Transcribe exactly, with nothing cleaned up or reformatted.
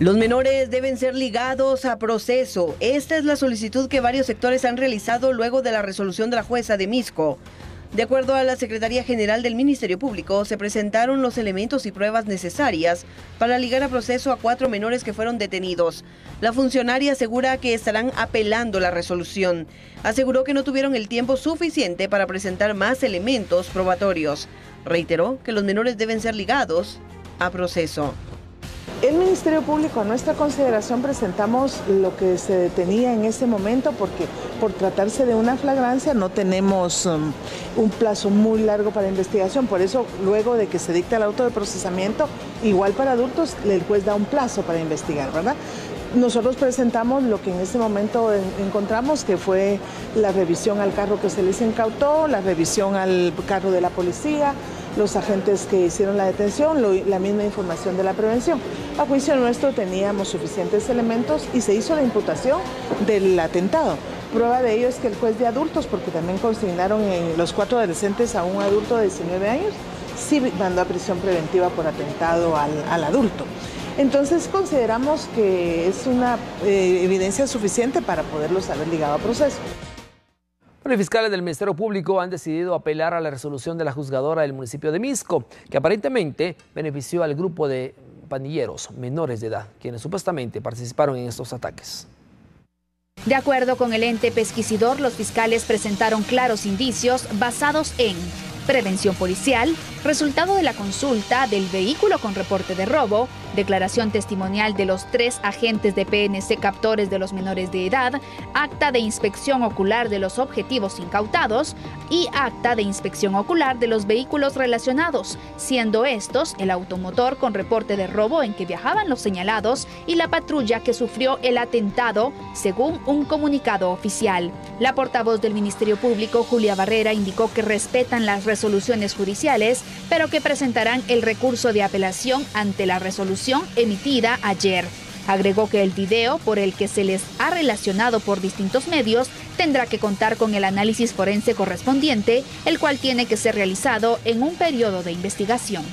Los menores deben ser ligados a proceso. Esta es la solicitud que varios sectores han realizado luego de la resolución de la jueza de Mixco. De acuerdo a la Secretaría General del Ministerio Público, se presentaron los elementos y pruebas necesarias para ligar a proceso a cuatro menores que fueron detenidos. La funcionaria asegura que estarán apelando la resolución. Aseguró que no tuvieron el tiempo suficiente para presentar más elementos probatorios. Reiteró que los menores deben ser ligados a proceso. El Ministerio Público, a nuestra consideración, presentamos lo que se detenía en ese momento porque por tratarse de una flagrancia no tenemos um, un plazo muy largo para investigación. Por eso, luego de que se dicta el auto de procesamiento, igual para adultos, el juez da un plazo para investigar, ¿verdad? Nosotros presentamos lo que en ese momento en, encontramos, que fue la revisión al carro que se les incautó, la revisión al carro de la policía, los agentes que hicieron la detención, lo, la misma información de la prevención. A juicio nuestro teníamos suficientes elementos y se hizo la imputación del atentado. Prueba de ello es que el juez de adultos, porque también consignaron en los cuatro adolescentes a un adulto de diecinueve años, sí mandó a prisión preventiva por atentado al, al adulto. Entonces consideramos que es una eh, evidencia suficiente para poderlos haber ligado a proceso. Los fiscales del Ministerio Público han decidido apelar a la resolución de la juzgadora del municipio de Mixco, que aparentemente benefició al grupo de pandilleros menores de edad, quienes supuestamente participaron en estos ataques. De acuerdo con el ente pesquisidor, los fiscales presentaron claros indicios basados en prevención policial, resultado de la consulta del vehículo con reporte de robo, declaración testimonial de los tres agentes de P N C captores de los menores de edad, acta de inspección ocular de los objetivos incautados y acta de inspección ocular de los vehículos relacionados, siendo estos el automotor con reporte de robo en que viajaban los señalados y la patrulla que sufrió el atentado, según un comunicado oficial. La portavoz del Ministerio Público, Julia Barrera, indicó que respetan las responsabilidades resoluciones judiciales, pero que presentarán el recurso de apelación ante la resolución emitida ayer. Agregó que el video por el que se les ha relacionado por distintos medios tendrá que contar con el análisis forense correspondiente, el cual tiene que ser realizado en un periodo de investigación.